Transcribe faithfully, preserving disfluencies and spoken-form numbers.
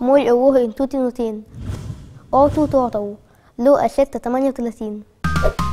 مول اوه ان توتي نوتين اوتو توتو لو اشكت ثمانية وثلاثين.